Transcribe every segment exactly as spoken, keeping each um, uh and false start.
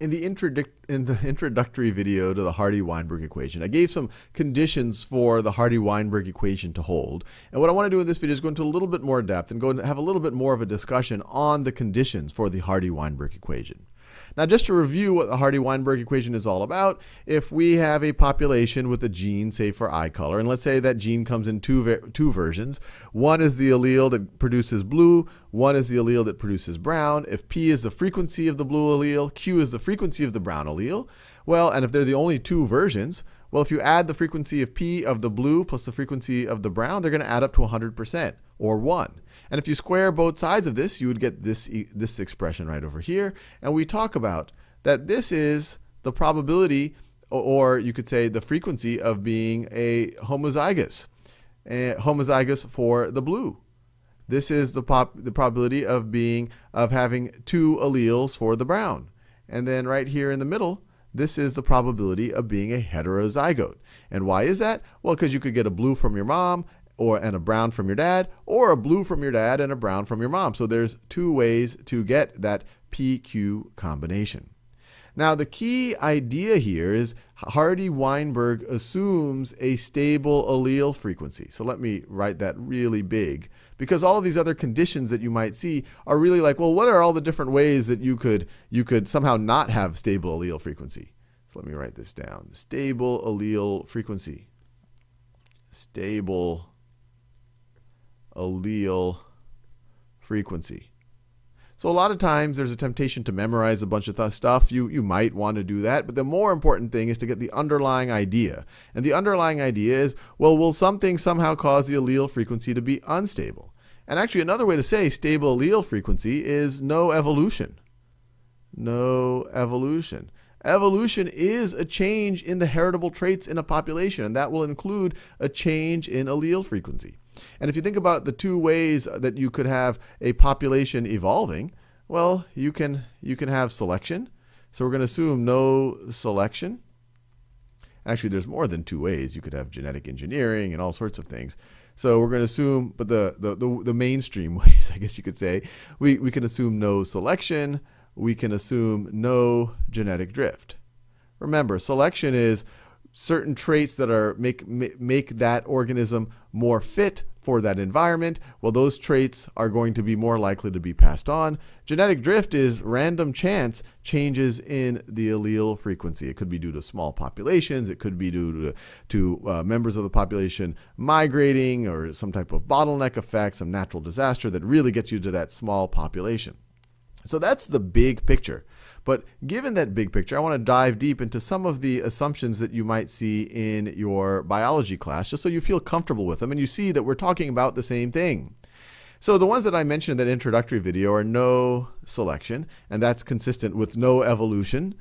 In the, introduc in the introductory video to the Hardy-Weinberg equation, I gave some conditions for the Hardy-Weinberg equation to hold. And what I want to do in this video is go into a little bit more depth and go and have a little bit more of a discussion on the conditions for the Hardy-Weinberg equation. Now, just to review what the Hardy-Weinberg equation is all about, if we have a population with a gene, say for eye color, and let's say that gene comes in two, ver two versions. One is the allele that produces blue, one is the allele that produces brown. If P is the frequency of the blue allele, Q is the frequency of the brown allele, well, and if they're the only two versions, well, if you add the frequency of P of the blue plus the frequency of the brown, they're going to add up to one hundred percent, or one. And if you square both sides of this, you would get this, e this expression right over here. And we talk about that this is the probability, or, or you could say the frequency of being a homozygous, uh, homozygous for the blue. This is the, pop, the probability of, being, of having two alleles for the brown. And then right here in the middle, this is the probability of being a heterozygote. And why is that? Well, because you could get a blue from your mom, or and a brown from your dad, or a blue from your dad and a brown from your mom. So there's two ways to get that P Q combination. Now the key idea here is Hardy-Weinberg assumes a stable allele frequency. So let me write that really big, because all of these other conditions that you might see are really like, well, what are all the different ways that you could, you could somehow not have stable allele frequency? So let me write this down. Stable allele frequency. Stable allele frequency. So a lot of times there's a temptation to memorize a bunch of th stuff. You, you might want to do that, but the more important thing is to get the underlying idea. And the underlying idea is, well, will something somehow cause the allele frequency to be unstable? And actually another way to say stable allele frequency is no evolution. No evolution. Evolution is a change in the heritable traits in a population, and that will include a change in allele frequency. And if you think about the two ways that you could have a population evolving, well, you can, you can have selection. So we're going to assume no selection. Actually, there's more than two ways. You could have genetic engineering and all sorts of things. So we're going to assume, but the, the, the, the mainstream ways, I guess you could say, we, we can assume no selection. We can assume no genetic drift. Remember, selection is certain traits that are make, make that organism more fit for that environment. Well, those traits are going to be more likely to be passed on. Genetic drift is random chance changes in the allele frequency. It could be due to small populations. It could be due to, to uh, members of the population migrating, or some type of bottleneck effect, some natural disaster that really gets you to that small population. So that's the big picture. But given that big picture, I want to dive deep into some of the assumptions that you might see in your biology class, just so you feel comfortable with them and you see that we're talking about the same thing. So the ones that I mentioned in that introductory video are no selection, and that's consistent with no evolution.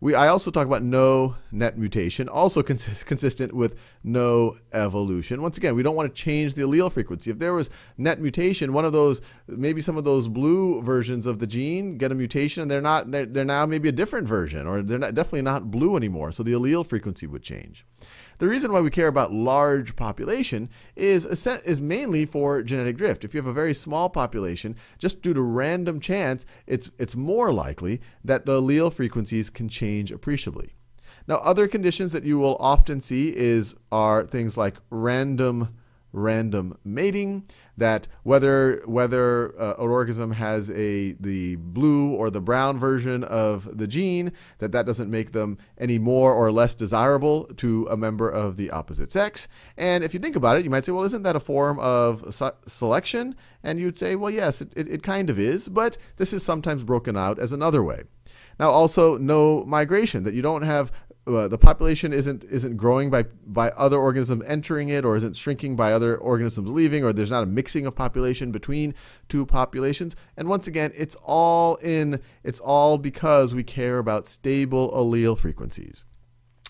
We, I also talk about no net mutation, also cons consistent with no evolution. Once again, we don't want to change the allele frequency. If there was net mutation, one of those, maybe some of those blue versions of the gene get a mutation, and they're not, they're, they're now maybe a different version, or they're not, definitely not blue anymore, so the allele frequency would change. The reason why we care about large population is, is mainly for genetic drift. If you have a very small population, just due to random chance, it's, it's more likely that the allele frequencies can change appreciably. Now, other conditions that you will often see is, are things like random random mating, that whether whether uh, an organism has a the blue or the brown version of the gene, that that doesn't make them any more or less desirable to a member of the opposite sex. And if you think about it, you might say, well, isn't that a form of se selection? And you'd say, well, yes, it, it, it kind of is, but this is sometimes broken out as another way. Now, also no migration, that you don't have Uh, the population isn't isn't growing by by other organisms entering it, or isn't shrinking by other organisms leaving, or there's not a mixing of population between two populations. And once again, it's all in it's all because we care about stable allele frequencies.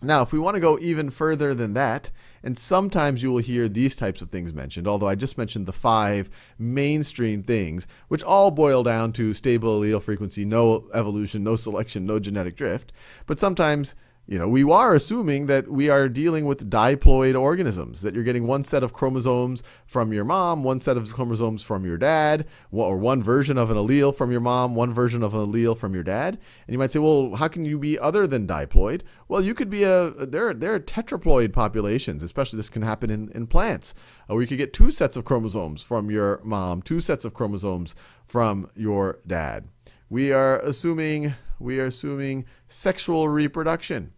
Now, if we want to go even further than that, and sometimes you will hear these types of things mentioned, although I just mentioned the five mainstream things, which all boil down to stable allele frequency, no evolution, no selection, no genetic drift. But sometimes You know, we are assuming that we are dealing with diploid organisms, that you're getting one set of chromosomes from your mom, one set of chromosomes from your dad, or one version of an allele from your mom, one version of an allele from your dad. And you might say, well, how can you be other than diploid? Well, you could be a, there, there are tetraploid populations, especially this can happen in, in plants, where you could get two sets of chromosomes from your mom, two sets of chromosomes from your dad. We are assuming, we are assuming sexual reproduction.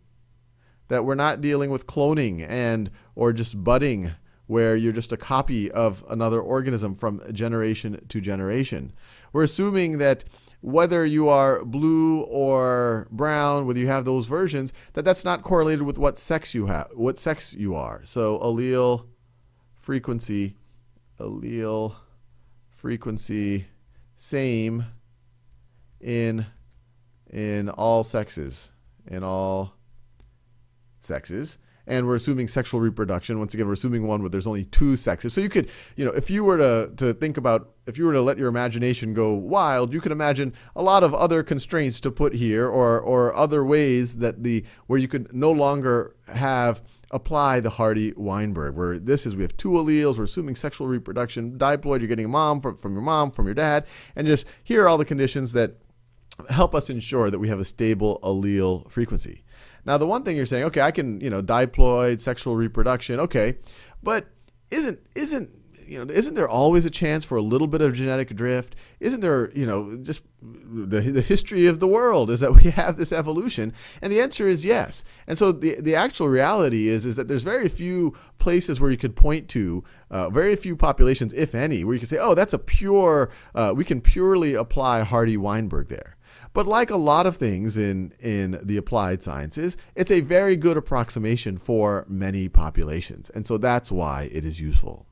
That we're not dealing with cloning and or just budding where you're just a copy of another organism from generation to generation. We're assuming that whether you are blue or brown, whether you have those versions, that that's not correlated with what sex you have, what sex you are. So allele frequency, allele frequency, same in in all sexes, in all sexes, and we're assuming sexual reproduction. Once again, we're assuming one where there's only two sexes. So you could, you know, if you were to, to think about, if you were to let your imagination go wild, you could imagine a lot of other constraints to put here, or or other ways that the, where you could no longer have, apply the Hardy-Weinberg, where this is, we have two alleles, we're assuming sexual reproduction, diploid, you're getting a mom from, from your mom, from your dad, and just here are all the conditions that help us ensure that we have a stable allele frequency. Now, the one thing you're saying, okay, I can, you know, diploid, sexual reproduction, okay, but isn't, isn't, you know, isn't there always a chance for a little bit of genetic drift? Isn't there, you know, just the, the history of the world is that we have this evolution? And the answer is yes. And so the, the actual reality is, is that there's very few places where you could point to, uh, very few populations, if any, where you can say, oh, that's a pure, uh, we can purely apply Hardy-Weinberg there. But like a lot of things in, in the applied sciences, it's a very good approximation for many populations. And so that's why it is useful.